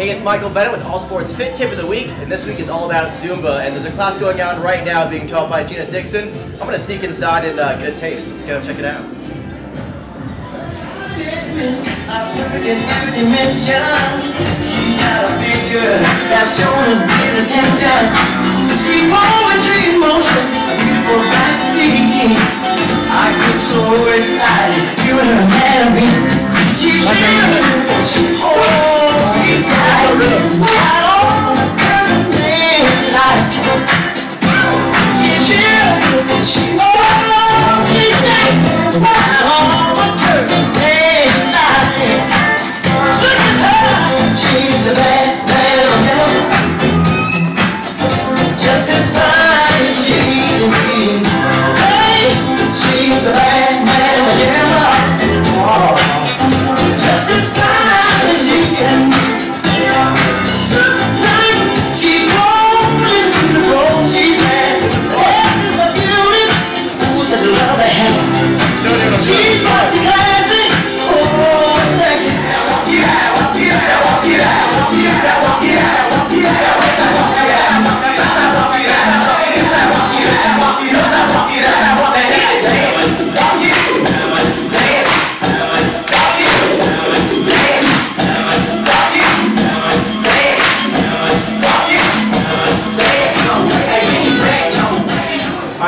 Hey, it's Michael Bennett with All Sports Fit Tip of the Week, and this week is all about Zumba, and there's a class going on right now being taught by Gina Dickson. I'm going to sneak inside and get a taste. Let's go check it out. She's got a figure that's shown us great attention. She's poetry in motion, a beautiful sight to see. I get so excited viewing her anatomy. She's Alright,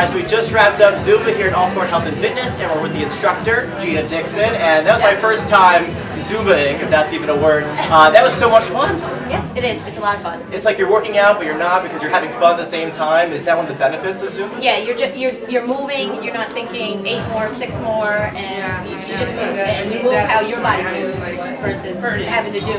so we just wrapped up Zumba here at All Sport Health and Fitness, and we're with the instructor, Gina Dickson, and that was my first time Zumba-ing, if that's even a word. That was so much fun. Yes, it is. It's a lot of fun. It's like you're working out, but you're not because you're having fun at the same time. Is that one of the benefits of Zumba? Yeah, you're moving, you're not thinking 8 more, 6 more, and you just move, and you move how your body moves versus having to do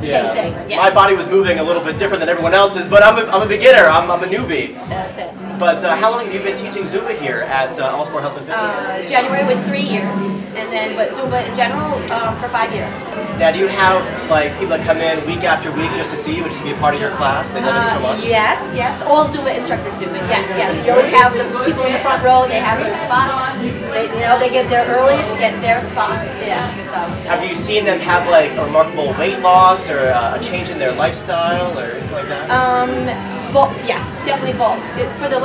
the same thing. Yeah. My body was moving a little bit different than everyone else's, but I'm a beginner. I'm a newbie. That's it. But how long have you been teaching Zumba here at All Sport Health and Fitness? January was 3 years, and then but Zumba in general for 5 years. Now, do you have like people that come in week after week just to see you, which should be a part of your class? They love it so much. Yes, yes. All Zumba instructors do, but yes, yes. You always have the people in the front row. They have their spots. They, you know, they get there early to get their spot. Yeah. So. Have you seen them have like a remarkable weight loss? Or a change in their lifestyle, or anything like that? Both. Yes, definitely both. For the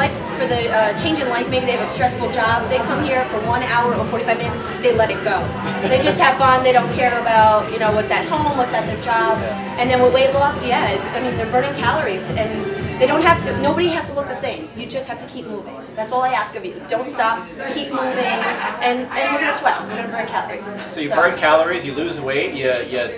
change in life, maybe they have a stressful job. They come here for 1 hour or 45 minutes. They let it go. They just have fun. They don't care about what's at home, what's at their job. Yeah. And then with weight loss, yeah, I mean they're burning calories, and they don't have. Nobody has to look the same. You just have to keep moving. That's all I ask of you. Don't stop. Keep moving, and we're gonna sweat. We're gonna burn calories. So you burn calories. You lose weight. You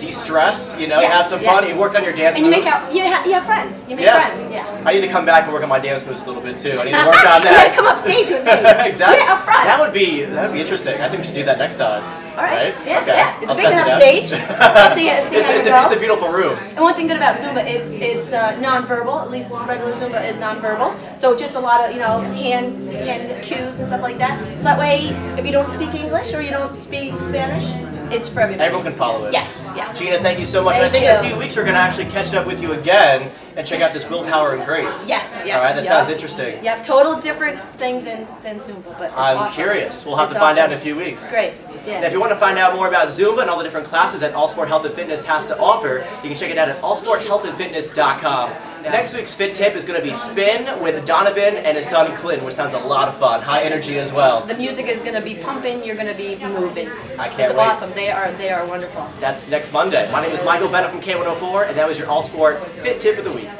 de-stress. Yes, you have some fun. You work on your dance moves. And you make out. You have friends. You make friends. Yeah. I need to come back and work on my dance moves a little bit too. I need to work on that. You gotta come up stage with me. Exactly. Yeah, up front. That would be interesting. I think we should do that next time. All right. Yeah. Okay. Yeah. It's a big enough stage. It's a beautiful room. And one thing good about Zumba is it's non-verbal. At least regular Zumba is non-verbal. So just a lot of hand cues and stuff like that. So that way, if you don't speak English or you don't speak Spanish, it's for everybody. Everyone can follow it. Yes, yes. Gina, thank you so much. And I think in a few weeks we're going to actually catch up with you again and check out this willpower and grace. Yes, yes. All right, that sounds interesting. Yep, total different thing than Zumba, but it's I'm curious. We'll have to find out in a few weeks. Great. Yeah. Now, if you want to find out more about Zumba and all the different classes that All Sport Health and Fitness has to offer, you can check it out at allsporthealthandfitness.com. Next week's fit tip is going to be spin with Donovan and his son Clinton, which sounds a lot of fun. High energy as well. The music is going to be pumping. You're going to be moving. I can't wait. It's awesome. They are wonderful. That's next Monday. My name is Michael Bennett from K-104, and that was your All Sport Fit Tip of the Week.